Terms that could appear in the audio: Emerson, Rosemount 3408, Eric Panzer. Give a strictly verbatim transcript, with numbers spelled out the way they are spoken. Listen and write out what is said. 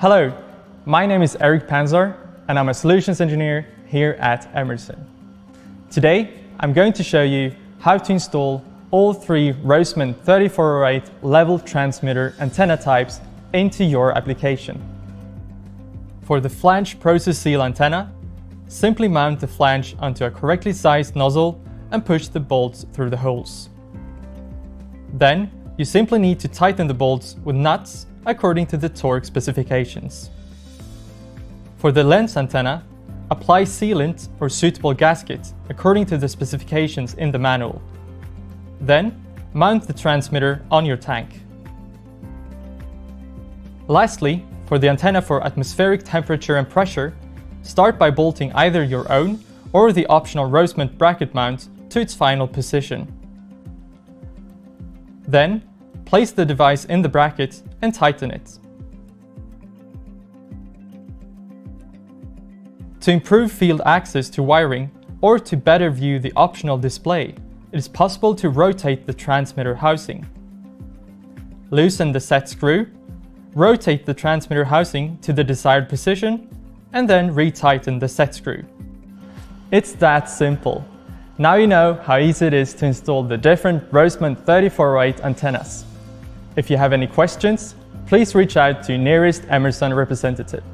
Hello, my name is Eric Panzer and I'm a solutions engineer here at Emerson. Today, I'm going to show you how to install all three Rosemount thirty-four oh eight level transmitter antenna types into your application. For the flange process seal antenna, simply mount the flange onto a correctly sized nozzle and push the bolts through the holes. Then, you simply need to tighten the bolts with nuts according to the torque specifications. For the lens antenna, apply sealant or suitable gasket according to the specifications in the manual. Then, mount the transmitter on your tank. Lastly, for the antenna for atmospheric temperature and pressure, start by bolting either your own or the optional Rosemount bracket mount to its final position. Then, place the device in the bracket and tighten it. To improve field access to wiring or to better view the optional display, it is possible to rotate the transmitter housing. Loosen the set screw, rotate the transmitter housing to the desired position, and then retighten the set screw. It's that simple. Now you know how easy it is to install the different Rosemount thirty-four oh eight antennas. If you have any questions, please reach out to your nearest Emerson representative.